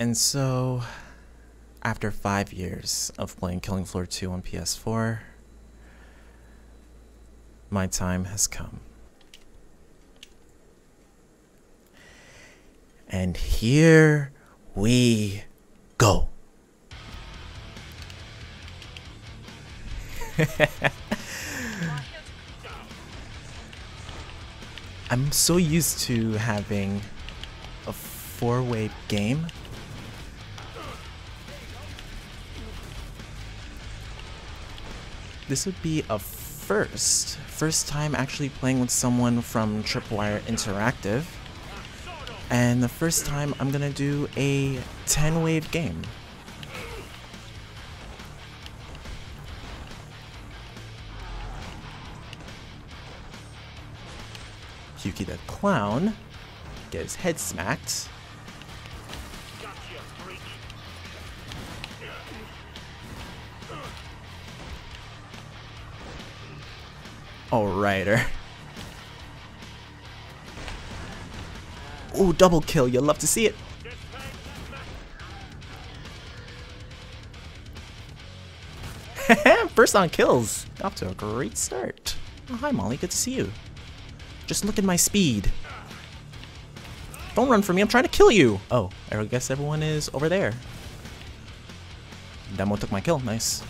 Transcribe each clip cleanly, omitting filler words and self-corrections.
And so, after 5 years of playing Killing Floor 2 on PS4, my time has come. And here we go. I'm so used to having a four-way game. This would be a first time actually playing with someone from Tripwire Interactive. And the first time I'm gonna do a 10-wave game. Yuki the Clown get his head smacked. Alrighter. Ooh, double kill, you'll love to see it. First on kills. Off to a great start. Oh, hi Molly, good to see you. Just look at my speed. Don't run from me, I'm trying to kill you. Oh, I guess everyone is over there. Demo took my kill, nice.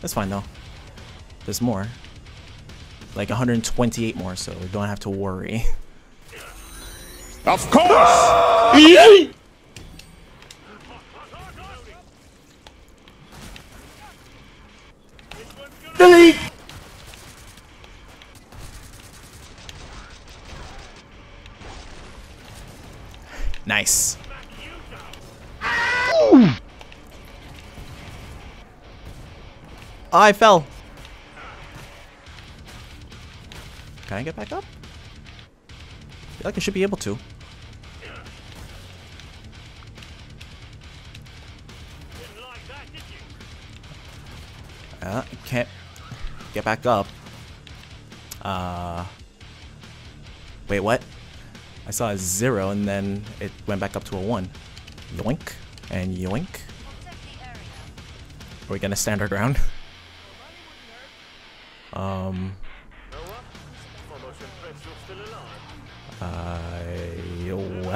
That's fine though. There's more. Like 128 more, so we don't have to worry. Of course! Ah! Delete! Nice. Ah! I fell. Can I get back up? I feel like I should be able to. Can't get back up. Wait, what? I saw a 0 and then it went back up to a 1. Yoink and yoink. Are we gonna stand our ground?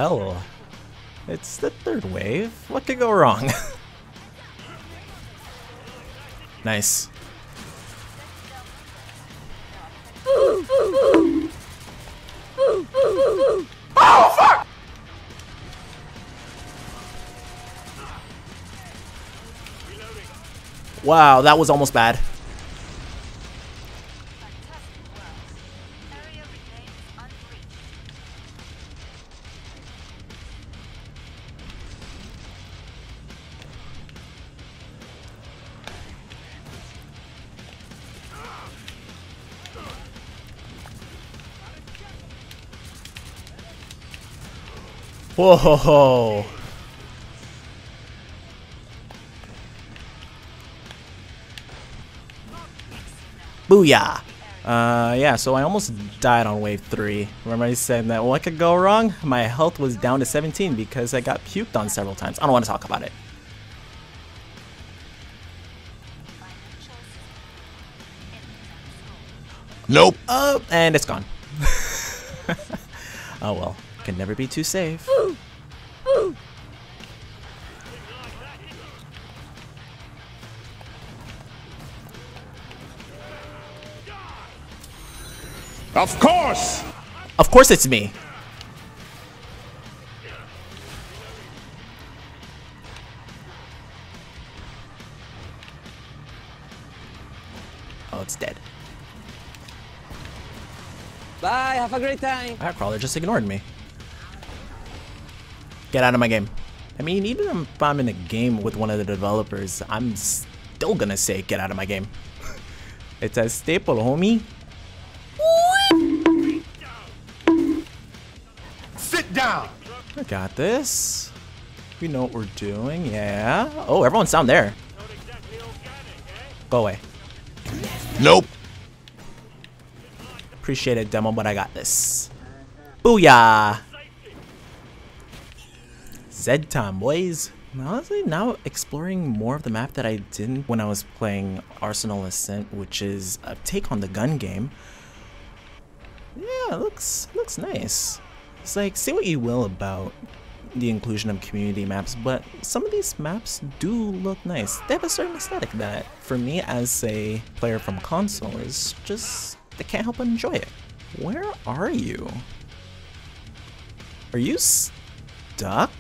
Well, it's the third wave. What could go wrong? Nice. Oh fuck! Wow, that was almost bad. Whoa! Ho, ho. Booyah! Yeah, so I almost died on wave 3. Remember I said that what could go wrong? My health was down to 17 because I got puked on several times. I don't want to talk about it. Nope! And it's gone. Oh well. Can never be too safe. Ooh. Ooh. Of course! Of course it's me. Oh, it's dead. Bye, have a great time. That crawler just ignored me. Get out of my game. I mean, even if I'm in a game with one of the developers, I'm still gonna say get out of my game. It's a staple, homie. Sit down! I got this. We know what we're doing, yeah. Oh, everyone's down there. Go away. Nope. Appreciate it, demo, but I got this. Booyah! Zed time, boys. I'm honestly now exploring more of the map that I didn't when I was playing Arsenal Ascent, which is a take on the gun game. Yeah, looks nice. It's like, say what you will about the inclusion of community maps, but some of these maps do look nice. They have a certain aesthetic that, for me as a player from console, is just, they can't help but enjoy it. Where are you? Are you stuck?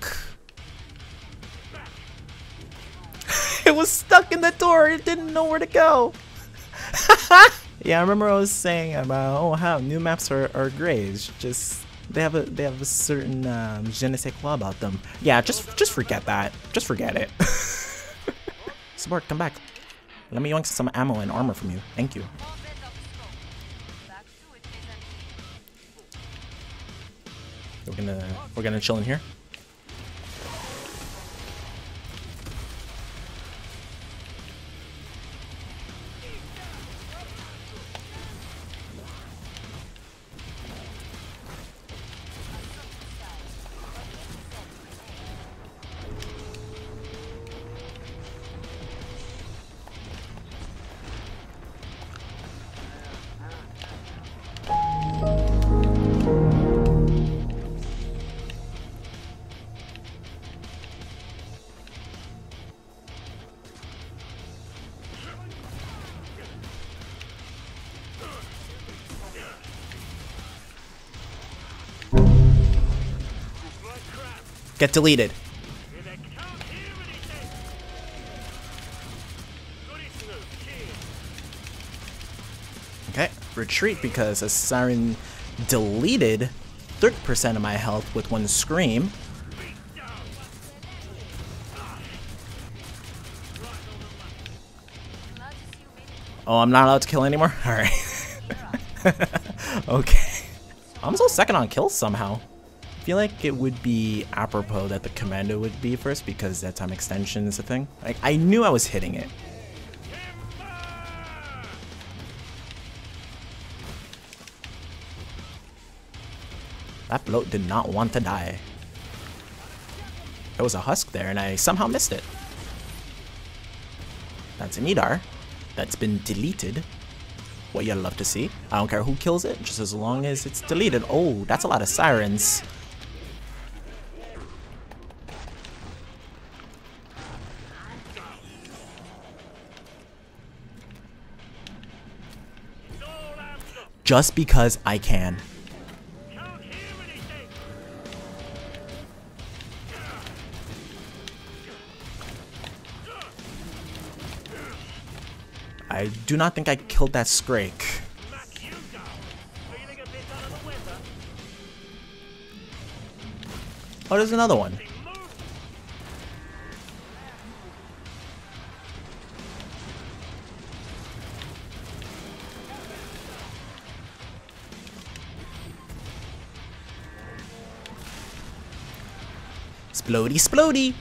It was stuck in the door, it didn't know where to go. Yeah, I remember I was saying about, oh, how new maps are great. It's just, they have a certain je ne sais quoi about them. Yeah, just forget that. Just forget it. Support, come back. Let me yank some ammo and armor from you. Thank you. We're gonna chill in here. Get deleted. Okay, retreat because a siren deleted 30% of my health with one scream. Oh, I'm not allowed to kill anymore? Alright. Okay. I'm still second on kills somehow. I feel like it would be apropos that the commando would be first because that time extension is a thing. Like, I knew I was hitting it. That bloke did not want to die. There was a husk there and I somehow missed it. That's an EDAR that's been deleted. What you'd love to see. I don't care who kills it, just as long as it's deleted. Oh, that's a lot of sirens. Just because I can. I do not think I killed that Scrake. Oh, there's another one. Splody, splody!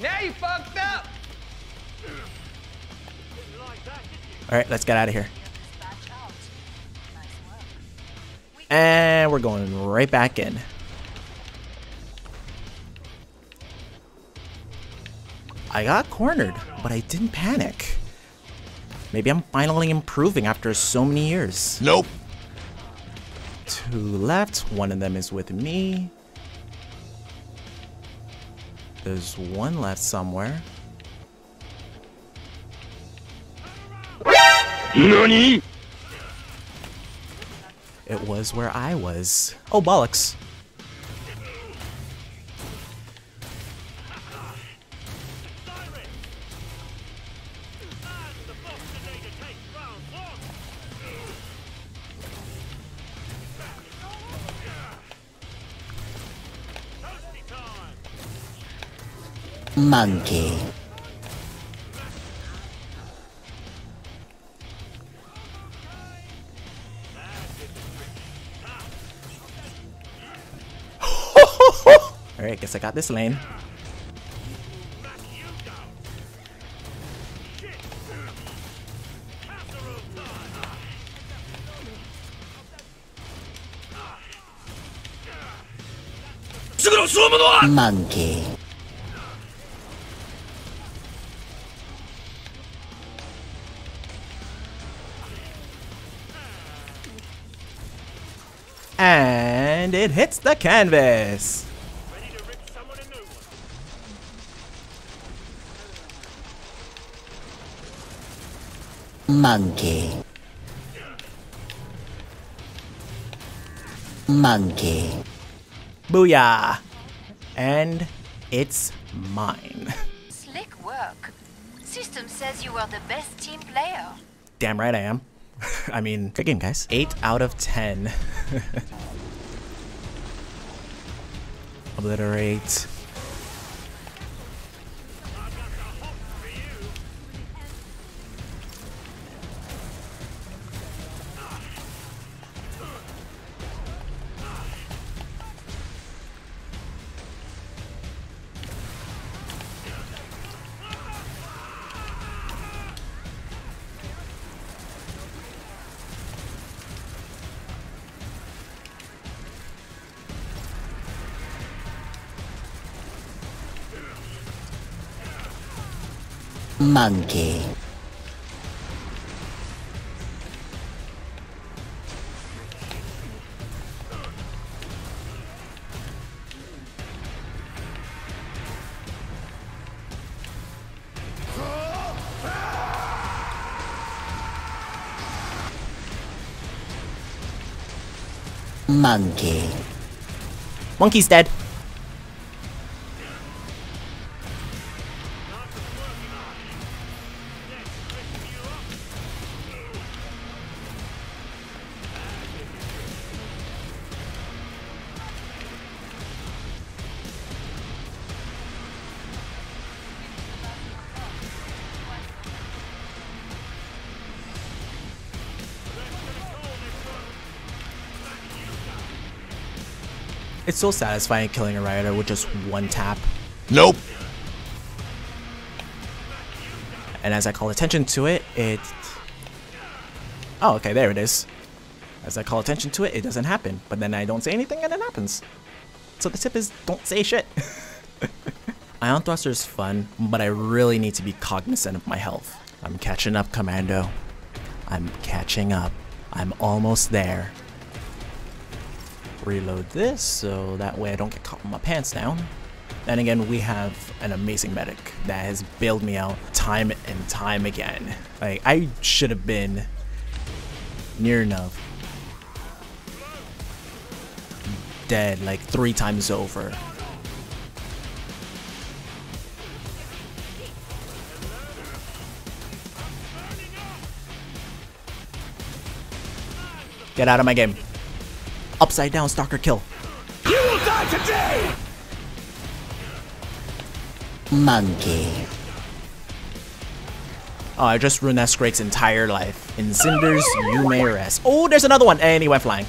Now you fucked up! Alright, let's get out of here. And we're going right back in. I got cornered, but I didn't panic. Maybe I'm finally improving after so many years. Nope. Two left, one of them is with me. There's one left somewhere. Nani? It was where I was. Oh, bollocks. Monkey. Alright, guess I got this lane. Monkey. And it hits the canvas. Monkey. Booyah! And it's mine. Slick work. System says you are the best team player. Damn right I am. I mean, good game, guys. 8 out of 10. Obliterate. Monkey. Monkey's dead. It's so satisfying killing a rioter with just one tap. Nope. And as I call attention to it, oh, okay, there it is. As I call attention to it, it doesn't happen. But then I don't say anything and it happens. So the tip is, don't say shit. Ion Thruster is fun, but I really need to be cognizant of my health. I'm catching up, Commando. I'm catching up. I'm almost there. Reload this so that way I don't get caught with my pants down. And again, we have an amazing medic that has bailed me out time and time again. Like, I should have been near enough dead like 3 times over. Get out of my game. Upside down stalker kill. You will die today. Monkey. Oh, I just ruined that Scrake's entire life. In cinders, you may rest. Oh, there's another one, and he went flying.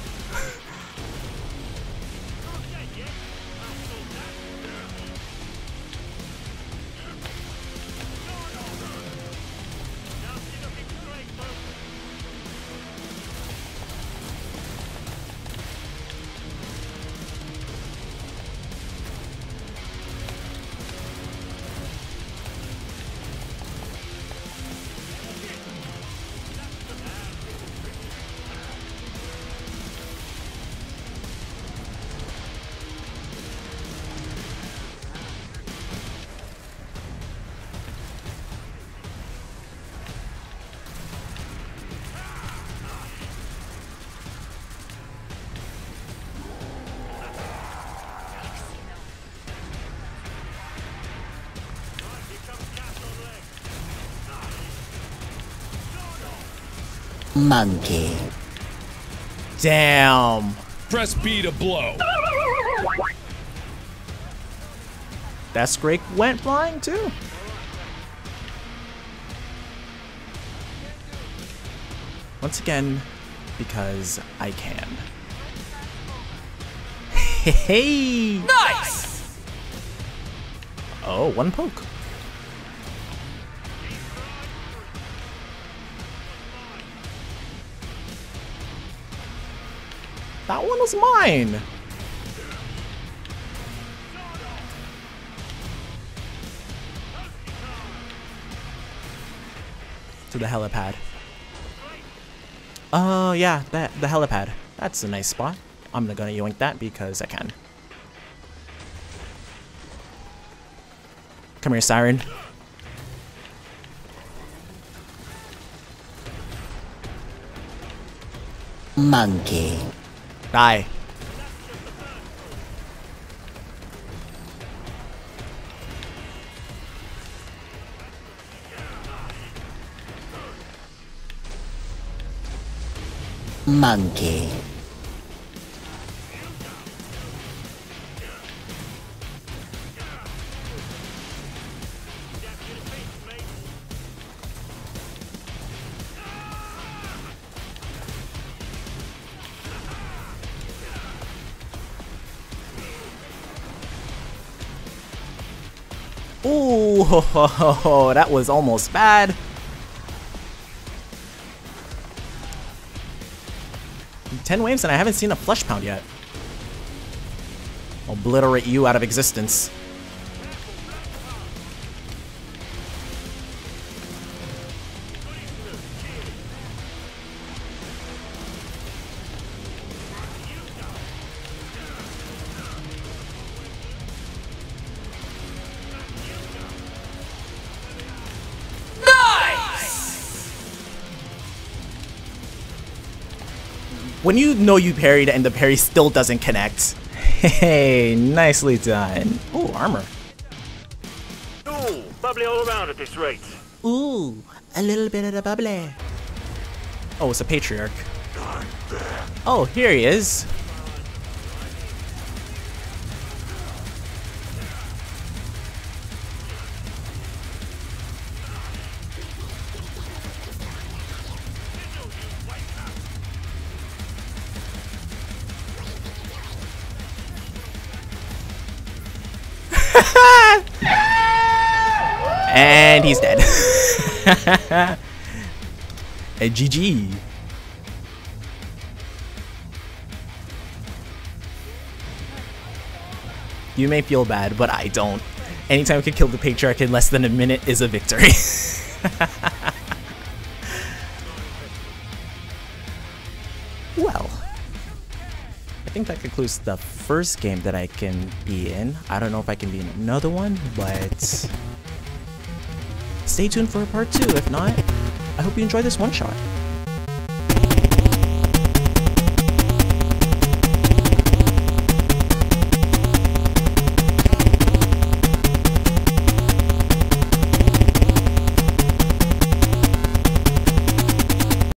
Monkey. Damn. Press B to blow. That Scrake went flying too. Once again, because I can. Hey. Nice. Oh, one poke. That one was mine. to the helipad. Oh, yeah, the helipad. That's a nice spot. I'm gonna yoink that because I can. Come here, Siren. Monkey. Die. Monkey. Ooh, ho, ho, ho, ho, that was almost bad. In 10 waves and I haven't seen a flesh pound yet. Obliterate you out of existence. When you know you parried and the parry still doesn't connect. Hey, nicely done. Ooh, armor. Ooh, bubbly all around at this rate. Ooh, a little bit of the bubbly. Oh, it's a patriarch. Oh, here he is. And he's dead. A GG. You may feel bad, but I don't. Anytime we can kill the patriarch in less than a minute is a victory. Well, I think that concludes the first game that I can be in. I don't know if I can be in another one, but stay tuned for part 2, if not, I hope you enjoy this one shot.